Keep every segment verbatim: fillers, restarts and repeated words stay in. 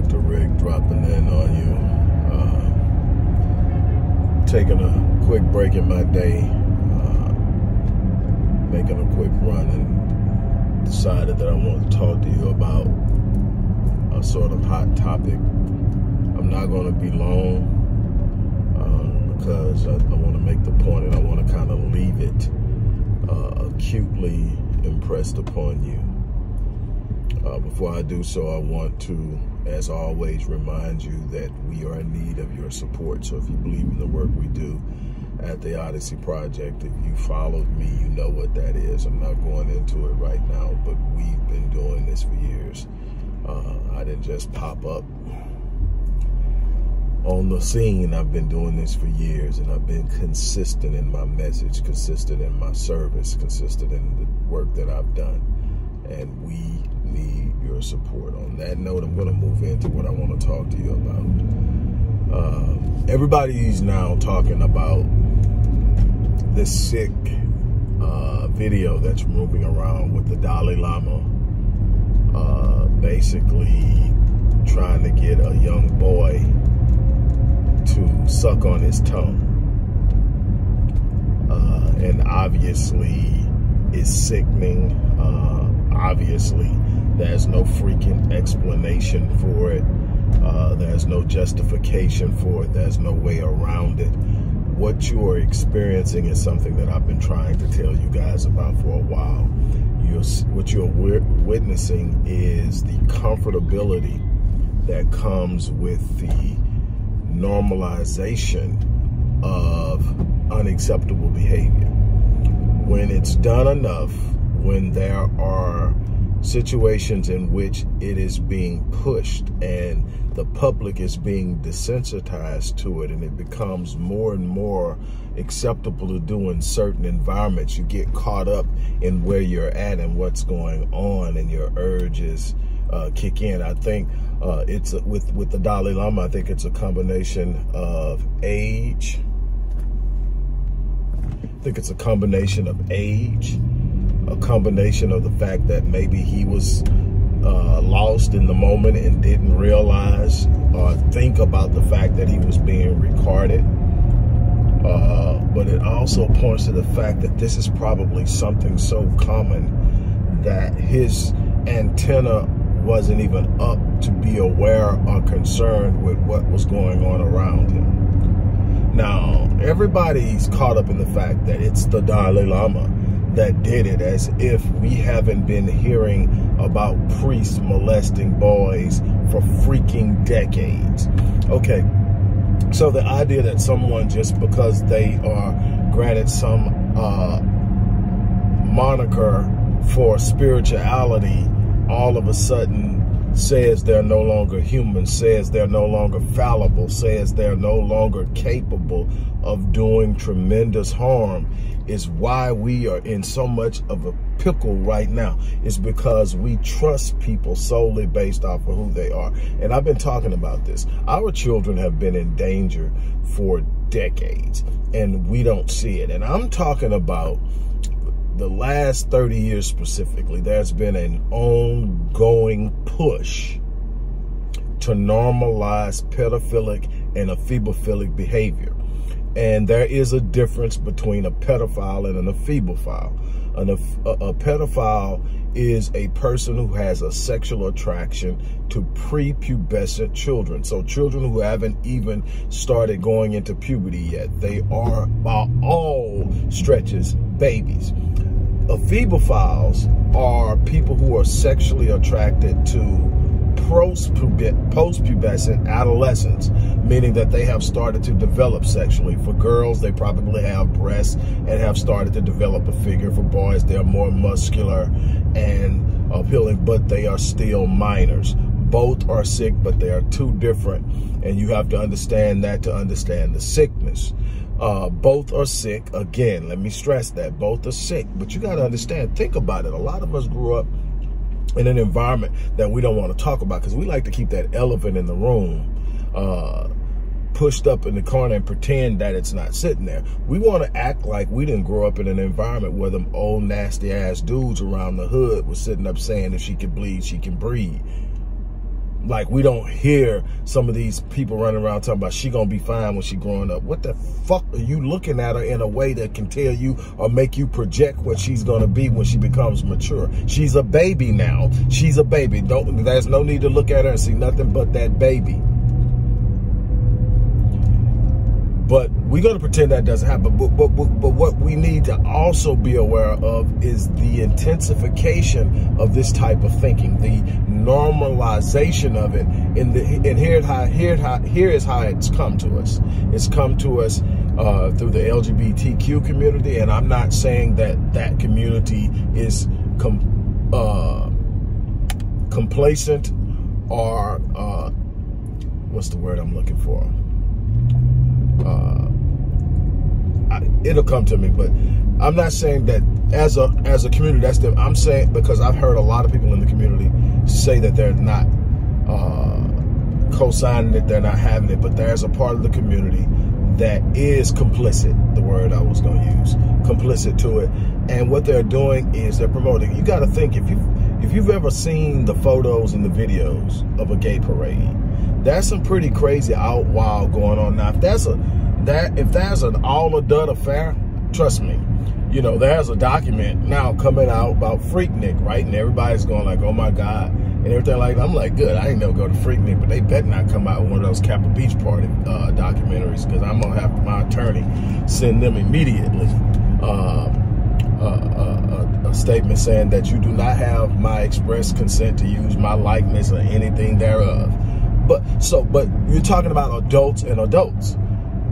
Doctor Rick dropping in on you. Uh, taking a quick break in my day. Uh, making a quick run and decided that I want to talk to you about a sort of hot topic. I'm not going to be long. Because I, I want to make the point and I want to kind of leave it uh, acutely impressed upon you. Uh, before I do so, I want to, as always, remind you that we are in need of your support. So if you believe in the work we do at the Odyssey Project, if you followed me, you know what that is. I'm not going into it right now, but we've been doing this for years. Uh, I didn't just pop up on the scene. I've been doing this for years, and I've been consistent in my message, consistent in my service, consistent in the work that I've done, and we need your support. On that note, I'm going to move into what I want to talk to you about. Uh, everybody's now talking about this sick uh, video that's moving around with the Dalai Lama uh, basically trying to get a young boy to suck on his tongue, uh, and obviously it's sickening. Uh, obviously there's no freaking explanation for it. Uh, there's no justification for it. There's no way around it. What you are experiencing is something that I've been trying to tell you guys about for a while. You're, what you're witnessing is the comfortability that comes with the normalization of unacceptable behavior. When it's done enough, when there are situations in which it is being pushed and the public is being desensitized to it, and it becomes more and more acceptable to do in certain environments, you get caught up in where you're at and what's going on, and your urges Uh, kick in. I think uh, it's a, with with the Dalai Lama. I think it's a combination of age. I think it's a combination of age, a combination of the fact that maybe he was uh, lost in the moment and didn't realize or think about the fact that he was being recorded. Uh, but it also points to the fact that this is probably something so common that his antenna wasn't even up to be aware or concerned with what was going on around him. Now, everybody's caught up in the fact that it's the Dalai Lama that did it, as if we haven't been hearing about priests molesting boys for freaking decades. Okay, so the idea that someone, just because they are granted some uh, moniker for spirituality, all of a sudden says they're no longer human, says they're no longer fallible, says they're no longer capable of doing tremendous harm, is why we are in so much of a pickle right now. It's because we trust people solely based off of who they are. And I've been talking about this. Our children have been in danger for decades, and we don't see it. And I'm talking about the last thirty years specifically. There's been an ongoing push to normalize pedophilic and ephebophilic behavior. And there is a difference between a pedophile and an ephebophile. An, a, a pedophile is a person who has a sexual attraction to prepubescent children. So children who haven't even started going into puberty yet. They are, by all stretches, babies. Ephebophiles are people who are sexually attracted to post-pubescent adolescents, meaning that they have started to develop sexually. For girls, they probably have breasts and have started to develop a figure. For boys, they're more muscular and appealing, but they are still minors. Both are sick, but they are two different, and you have to understand that to understand the sickness. Uh, both are sick. Again, let me stress that. Both are sick, but you got to understand, think about it. A lot of us grew up in an environment that we don't want to talk about because we like to keep that elephant in the room uh, pushed up in the corner and pretend that it's not sitting there. We want to act like we didn't grow up in an environment where them old nasty ass dudes around the hood was sitting up saying, if she could bleed, she can breathe. Like, we don't hear some of these people running around talking about she gonna be fine when she growing up. What the fuck are you looking at her in a way that can tell you or make you project what she's gonna be when she becomes mature? She's a baby now. She's a baby. Don't, there's no need to look at her and see nothing but that baby. But we're going to pretend that doesn't happen. But, but, but, but what we need to also be aware of is the intensification of this type of thinking, the normalization of it. In the, and here, how, here, how, here is how it's come to us. It's come to us uh, through the L G B T Q community. And I'm not saying that that community is com, uh, complacent or uh, what's the word I'm looking for? Uh, I, it'll come to me, but I'm not saying that as a as a community. That's the I'm saying because I've heard a lot of people in the community say that they're not uh, co-signing it, they're not having it. But there's a part of the community that is complicit. The word I was going to use, complicit to it. And what they're doing is they're promoting. You got to think if you if you've ever seen the photos and the videos of a gay parade. That's some pretty crazy out wild going on now. If that's a that if that's an all or done affair, trust me, you know there's a document now coming out about Freaknik, right? And everybody's going like, oh my god, and everything like that. I'm like, good, I ain't never go to Freaknik, but they better not come out with one of those Kappa Beach party uh, documentaries because I'm gonna have my attorney send them immediately uh, uh, uh, a, a statement saying that you do not have my express consent to use my likeness or anything thereof. But so, but you're talking about adults and adults.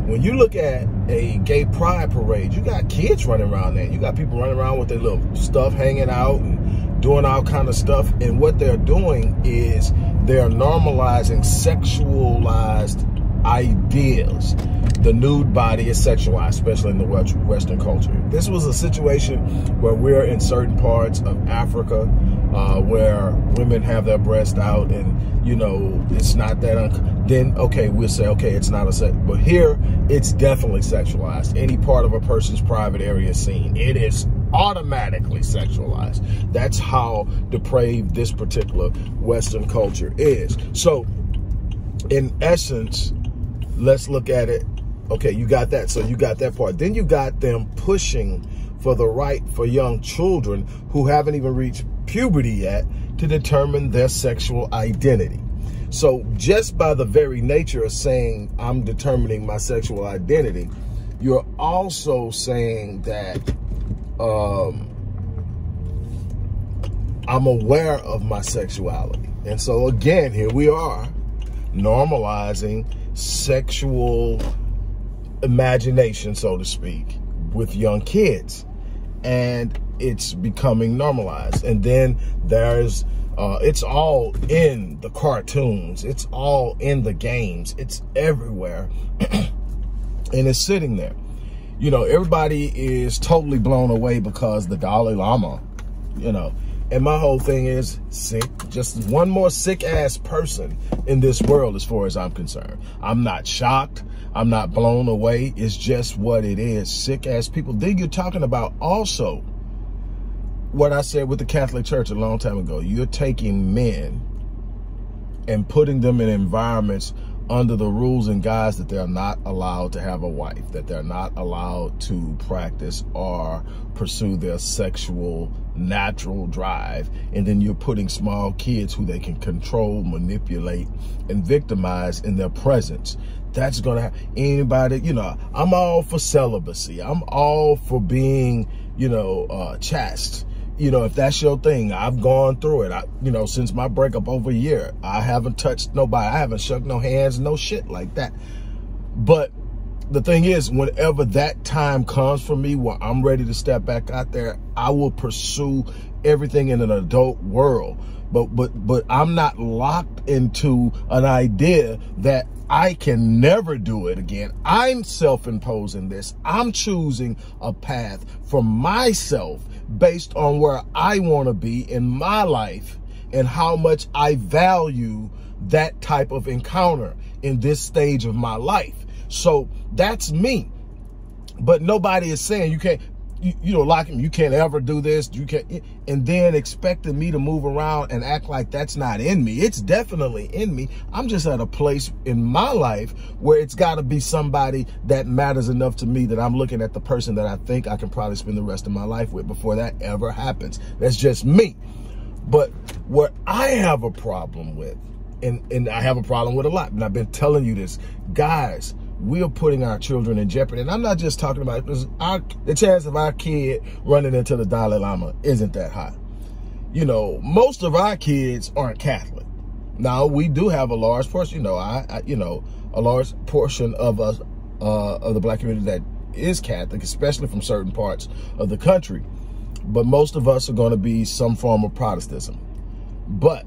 When you look at a gay pride parade, you got kids running around there. You got people running around with their little stuff, hanging out and doing all kind of stuff. And what they're doing is they're normalizing sexualized ideas. The nude body is sexualized, especially in the Western culture. This was a situation where we're in certain parts of Africa. Uh, where women have their breasts out and, you know, it's not that, un then, okay, we'll say, okay, it's not a sex, but here, it's definitely sexualized. Any part of a person's private area is seen. It is automatically sexualized. That's how depraved this particular Western culture is. So, in essence, let's look at it. Okay, you got that. So you got that part. Then you got them pushing for the right for young children who haven't even reached puberty yet to determine their sexual identity. So just by the very nature of saying I'm determining my sexual identity, you're also saying that um, I'm aware of my sexuality. And so again, here we are normalizing sexual imagination, so to speak, with young kids. And it's becoming normalized. And then there's, uh, it's all in the cartoons. It's all in the games. It's everywhere. And it's sitting there. You know, everybody is totally blown away because the Dalai Lama, you know. And my whole thing is sick. Just one more sick ass person in this world as far as I'm concerned. I'm not shocked. I'm not blown away. It's just what it is. Sick ass people. Then you're talking about also what I said with the Catholic Church a long time ago. You're taking men and putting them in environments under the rules and guides that they're not allowed to have a wife, that they're not allowed to practice or pursue their sexual natural drive. And then you're putting small kids who they can control, manipulate, and victimize in their presence. That's going to happen. Anybody, you know, I'm all for celibacy. I'm all for being, you know, uh, chaste. You know, if that's your thing, I've gone through it. I, you know, since my breakup over a year, I haven't touched nobody. I haven't shook no hands, no shit like that. But the thing is, whenever that time comes for me where I'm ready to step back out there, I will pursue everything in an adult world. But, but, but I'm not locked into an idea that I can never do it again. I'm self-imposing this. I'm choosing a path for myself based on where I want to be in my life and how much I value that type of encounter in this stage of my life. So that's me. But nobody is saying you can't. you, you know, lock him. You can't ever do this. You can't. And then expecting me to move around and act like that's not in me. It's definitely in me. I'm just at a place in my life where it's got to be somebody that matters enough to me that I'm looking at the person that I think I can probably spend the rest of my life with before that ever happens. That's just me. But what I have a problem with, and, and I have a problem with a lot, and I've been telling you this, guys, we are putting our children in jeopardy. And I'm not just talking about it, because our, the chance of our kid running into the Dalai Lama isn't that high. You know, most of our kids aren't Catholic. Now, we do have a large portion, you know, I, I you know, a large portion of us, uh, of the black community that is Catholic, especially from certain parts of the country. But most of us are going to be some form of Protestantism, but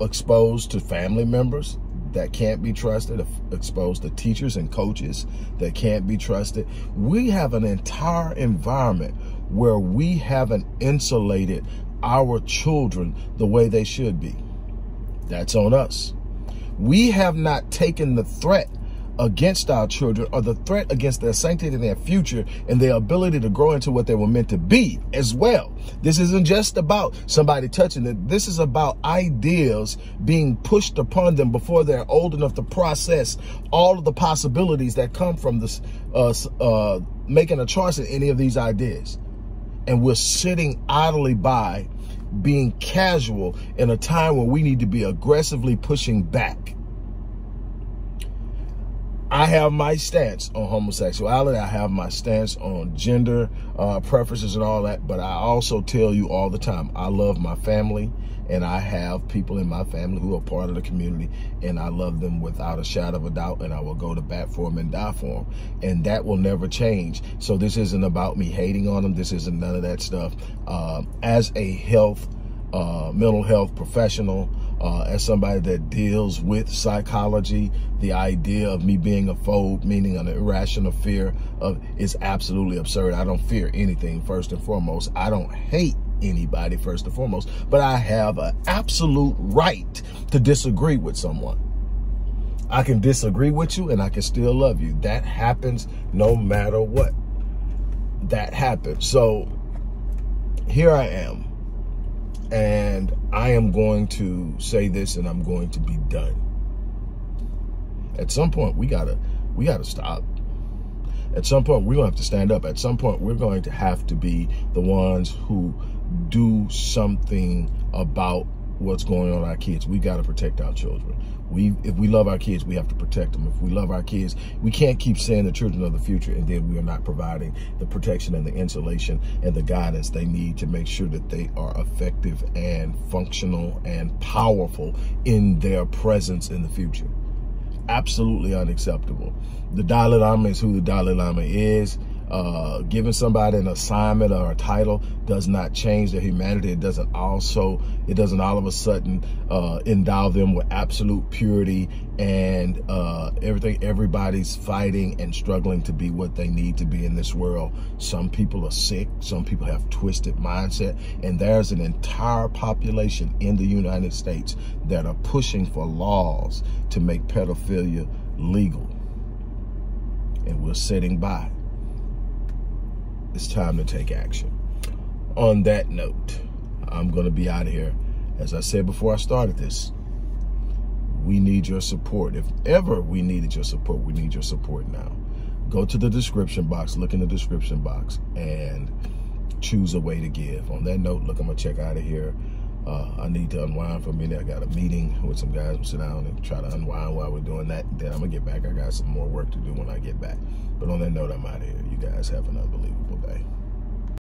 exposed to family members that can't be trusted, exposed to teachers and coaches that can't be trusted. We have an entire environment where we haven't insulated our children the way they should be. That's on us. We have not taken the threat against our children, or the threat against their sanctity and their future and their ability to grow into what they were meant to be as well. This isn't just about somebody touching it. This is about ideas being pushed upon them before they're old enough to process all of the possibilities that come from this, uh, uh, making a choice in any of these ideas. And we're sitting idly by being casual in a time when we need to be aggressively pushing back. I have my stance on homosexuality. I have my stance on gender uh, preferences and all that. But I also tell you all the time, I love my family, and I have people in my family who are part of the community, and I love them without a shadow of a doubt, and I will go to bat for them and die for them. And that will never change. So this isn't about me hating on them. This isn't none of that stuff. Uh, as a health, uh, mental health professional, Uh, as somebody that deals with psychology, the idea of me being a phobe, meaning an irrational fear of, is absolutely absurd. I don't fear anything, first and foremost. I don't hate anybody, first and foremost, but I have an absolute right to disagree with someone. I can disagree with you and I can still love you. That happens no matter what. That happens. So here I am. And I am going to say this, and I'm going to be done. At some point, we gotta, we gotta stop. At some point, we're gonna have to stand up. At some point, we're going to have to be the ones who do something about what's going on with our kids. We gotta protect our children. We, if we love our kids, we have to protect them. If we love our kids, we can't keep saying the children of the future, and then we are not providing the protection and the insulation and the guidance they need to make sure that they are effective and functional and powerful in their presence in the future. Absolutely unacceptable. The Dalai Lama is who the Dalai Lama is. Uh, giving somebody an assignment or a title does not change their humanity. It doesn't also, it doesn't all of a sudden uh, endow them with absolute purity and uh, everything. Everybody's fighting and struggling to be what they need to be in this world. Some people are sick. Some people have twisted mindset. And there's an entire population in the United States that are pushing for laws to make pedophilia legal. And we're sitting by. It's time to take action. On that note, I'm going to be out of here. As I said before I started this, we need your support. If ever we needed your support, we need your support now. Go to the description box, look in the description box, and choose a way to give. On that note, look, I'm going to check out of here. Uh, I need to unwind for a minute. I got a meeting with some guys. I'm sit down and try to unwind while we're doing that. Then I'm going to get back. I got some more work to do when I get back. But on that note, I'm out of here. You guys have an unbelievable day.